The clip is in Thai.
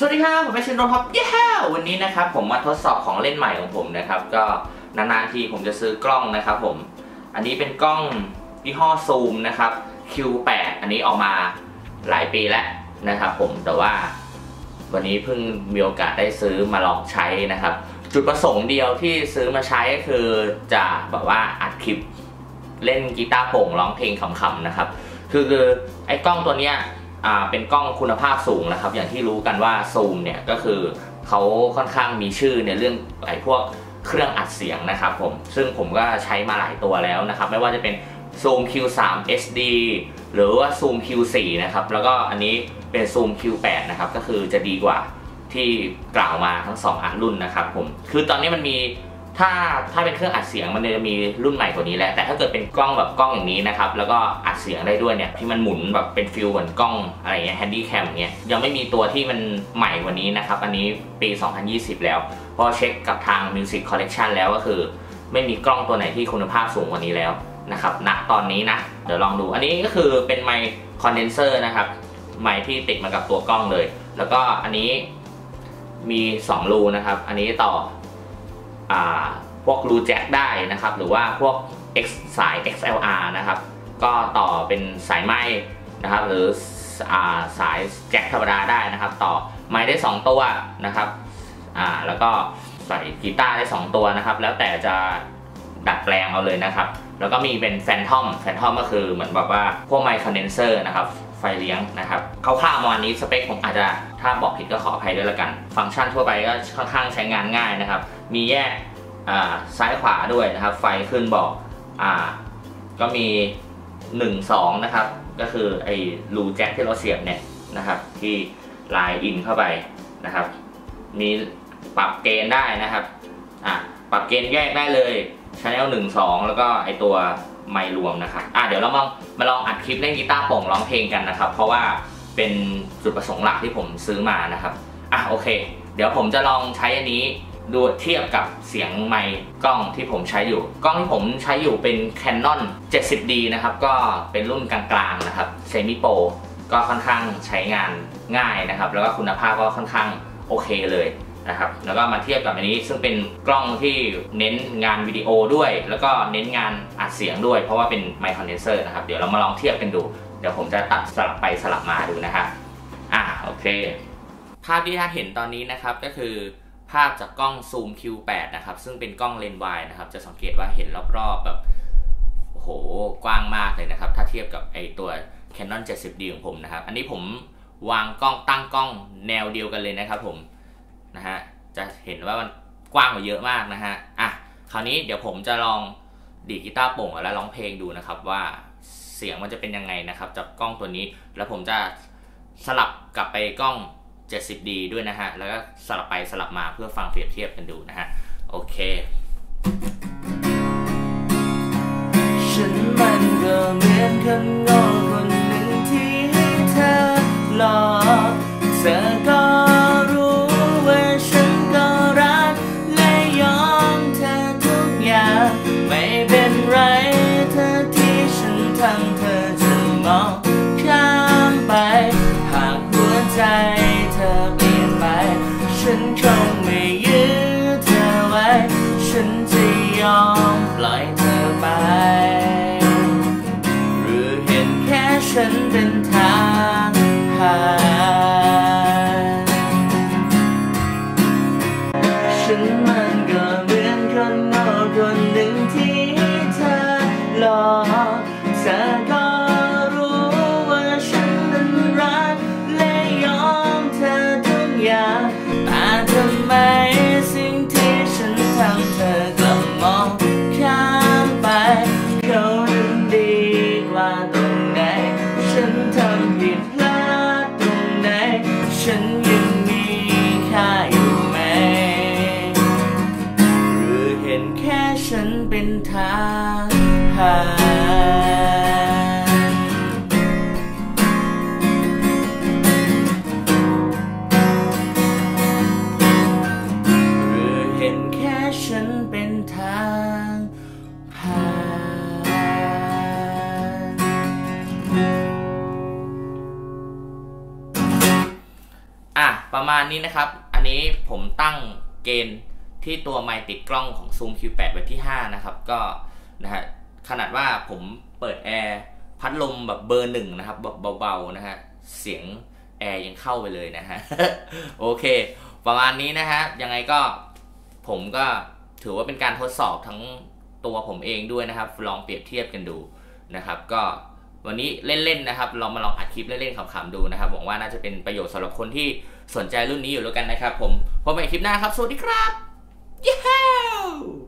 สวัสดีครับผมเป็นชินโรครับวันนี้นะครับผมมาทดสอบของเล่นใหม่ของผมนะครับก็นานๆทีผมจะซื้อกล้องนะครับผมอันนี้เป็นกล้องยี่ห้อ Zoom นะครับ Q8 อันนี้ออกมาหลายปีแล้วนะครับผมแต่ว่าวันนี้เพิ่งมีโอกาสได้ซื้อมาลองใช้นะครับจุดประสงค์เดียวที่ซื้อมาใช้ก็คือจะแบบว่าอัดคลิปเล่นกีตาร์โปร่งร้องเพลงขำๆนะครับคือไอ้กล้องตัวเนี้ยเป็นกล้องคุณภาพสูงนะครับอย่างที่รู้กันว่า Zoom เนี่ยก็คือเขาค่อนข้างมีชื่อในเรื่องไอ้พวกเครื่องอัดเสียงนะครับผมซึ่งผมก็ใช้มาหลายตัวแล้วนะครับไม่ว่าจะเป็น Zoom Q3 HD หรือว่า Zoom Q4 นะครับแล้วก็อันนี้เป็น Zoom Q8 นะครับก็คือจะดีกว่าที่กล่าวมาทั้ง2รุ่นนะครับผมคือตอนนี้มันมีถ้าเป็นเครื่องอัดเสียงมันจะมีรุ่นใหม่กว่านี้แล้วแต่ถ้าเกิดเป็นกล้องแบบกล้องอย่างนี้นะครับแล้วก็อัดเสียงได้ด้วยเนี่ยที่มันหมุนแบบเป็นฟิลเหมือนกล้องอะไรเงี้ยแฮนดี้แคมอย่างเงี้ยยังไม่มีตัวที่มันใหม่กว่านี้นะครับอันนี้ปี 2020 แล้วพอเช็คกับทาง Music Collection แล้วก็คือไม่มีกล้องตัวไหนที่คุณภาพสูงกว่านี้แล้วนะครับณตอนนี้นะเดี๋ยวลองดูอันนี้ก็คือเป็นไมค์คอนเดนเซอร์นะครับไมค์ที่ติดมากับตัวกล้องเลยแล้วก็อันนี้มี2รูนะครับอันนี้ต่อพวกรูแจ็คได้นะครับหรือว่าพวก สาย XLR นะครับก็ต่อเป็นสายไม้นะครับหรือสายแจ็คธรรมดาได้นะครับต่อไม้ได้2ตัวนะครับแล้วก็ใส่กีตาร์ได้2ตัวนะครับแล้วแต่จะดัดแปลงเอาเลยนะครับแล้วก็มีเป็นแฟนทอมก็คือเหมือนแบบว่าพวกไมค์คอนเดนเซอร์นะครับไฟเลี้ยงนะครับคร่าวๆประมาณนี้สเปคผมอาจจะถ้าบอกผิดก็ขออภัยด้วยละกันฟังก์ชันทั่วไปก็ค่อนข้างใช้งานง่ายนะครับมีแยกซ้ายขวาด้วยนะครับไฟขึ้นบอกก็มี1-2นะครับก็คือไอ้รูแจ็คที่เราเสียบเนี่ยนะครับที่ไลน์อินเข้าไปนะครับมีปรับเกณฑ์ได้นะครับปรับเกณฑ์แยกได้เลย Channel 1-2แล้วก็ไอ้ตัวไมค์รวมนะครับเดี๋ยวเรามาลองอัดคลิปเล่นกีตาร์โปร่งร้องเพลงกันนะครับเพราะว่าเป็นจุดประสงค์หลักที่ผมซื้อมานะครับโอเคเดี๋ยวผมจะลองใช้อันนี้ดูเทียบกับเสียงไมค์กล้องที่ผมใช้อยู่กล้องที่ผมใช้อยู่เป็น Canon 70D นะครับก็เป็นรุ่นกลางๆนะครับเซมิโปรก็ค่อนข้างใช้งานง่ายนะครับแล้วก็คุณภาพก็ค่อนข้างโอเคเลยนะครับแล้วก็มาเทียบกับอันนี้ซึ่งเป็นกล้องที่เน้นงานวิดีโอด้วยแล้วก็เน้นงานอัดเสียงด้วยเพราะว่าเป็นไมค์คอนเดนเซอร์นะครับเดี๋ยวเรามาลองเทียบกันดูเดี๋ยวผมจะตัดสลับไปสลับมาดูนะครับโอเคภาพที่ท่านเห็นตอนนี้นะครับก็คือภาพจากกล้อง Zoom Q8 นะครับซึ่งเป็นกล้องเลนส์วายนะครับจะสังเกตว่าเห็นรอบๆแบบโอ้โหกว้างมากเลยนะครับถ้าเทียบกับไอตัว Canon 70D ของผมนะครับอันนี้ผมวางกล้องตั้งกล้องแนวเดียวกันเลยนะครับผมนะฮะจะเห็นว่ามันกว้างกว่าเยอะมากนะฮะคราวนี้เดี๋ยวผมจะลองดีดกีตาร์โปร่งแล้วร้องเพลงดูนะครับว่าเสียงมันจะเป็นยังไงนะครับจากกล้องตัวนี้แล้วผมจะสลับกลับไปกล้อง 70D ด้วยนะฮะแล้วก็สลับไปสลับมาเพื่อฟังเปรียบเทียบกันดูนะฮะโอเคฉันมันก็เหมือนคนโง่คนหนึ่งที่ให้เธอหลอกเธอก็รู้ว่าฉันก็รักและยอมเธอทุกอย่างไม่เป็นไรเธอที่ฉันทำเธอจะมองข้ามไปหากหัวใจเธอเปลี่ยนไปฉันคงไม่ยื้อเธอไว้ฉันจะยอมปล่อยเธอไปหรือเห็นแค่ฉันเป็นทางผ่านฉันมันก็เหมือนคนโง่คนหนึ่งที่เธอหลอกเธอก็รู้ว่าฉันนั้นรักและยอมเธอทุกอย่างแต่ทำไมสิ่งที่ฉันทำเธอกลับมองข้ามไปเขานั้นดีกว่าตรงไหนฉันทำผิดพลาดตรงไหนฉันยังมีค่าอยู่ไหมหรือเห็นแค่ฉันเป็นทางผ่าน ประมาณนี้นะครับอันนี้ผมตั้งเกณฑ์ที่ตัวไมค์ติดกล้องของ Zoom Q8 ไว้ที่5นะครับก็นะฮะขนาดว่าผมเปิดแอร์พัดลมแบบเบอร์1นะครับแบบเบาๆนะฮะเสียงแอร์ยังเข้าไปเลยนะฮะ โอเคประมาณนี้นะฮะยังไงก็ผมก็ถือว่าเป็นการทดสอบทั้งตัวผมเองด้วยนะครับลองเปรียบเทียบกันดูนะครับก็วันนี้เล่นๆนะครับลองมาลองอัดคลิปเล่นๆขำๆดูนะครับหวังว่าน่าจะเป็นประโยชน์สำหรับคนที่สนใจรุ่นนี้อยู่แล้วกันนะครับผมพบกันคลิปหน้าครับสวัสดีครับ yeah!